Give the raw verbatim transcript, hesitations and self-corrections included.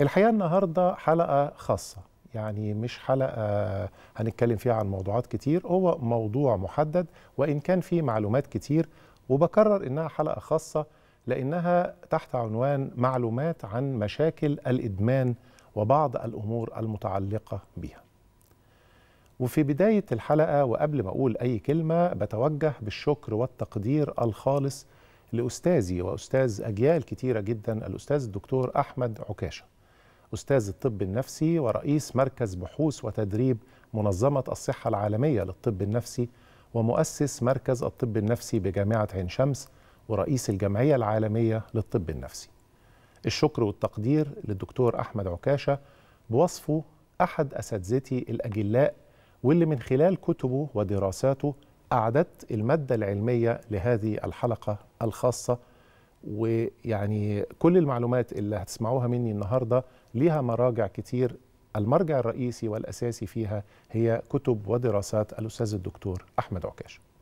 الحقيقة النهاردة حلقة خاصة، يعني مش حلقة هنتكلم فيها عن موضوعات كتير، هو موضوع محدد وإن كان فيه معلومات كتير، وبكرر إنها حلقة خاصة لأنها تحت عنوان معلومات عن مشاكل الإدمان وبعض الأمور المتعلقة بها. وفي بداية الحلقة وقبل ما أقول أي كلمة بتوجه بالشكر والتقدير الخالص لأستاذي وأستاذ أجيال كتيرة جدا، الأستاذ الدكتور أحمد عكاشة، أستاذ الطب النفسي ورئيس مركز بحوث وتدريب منظمة الصحة العالمية للطب النفسي ومؤسس مركز الطب النفسي بجامعة عين شمس ورئيس الجمعية العالمية للطب النفسي. الشكر والتقدير للدكتور أحمد عكاشة بوصفه أحد أساتذتي الأجلاء، واللي من خلال كتبه ودراساته أعددت المادة العلمية لهذه الحلقة الخاصة. ويعني كل المعلومات اللي هتسمعوها مني النهاردة ليها مراجع كتير، المرجع الرئيسي والأساسي فيها هي كتب ودراسات الأستاذ الدكتور أحمد عكاشة.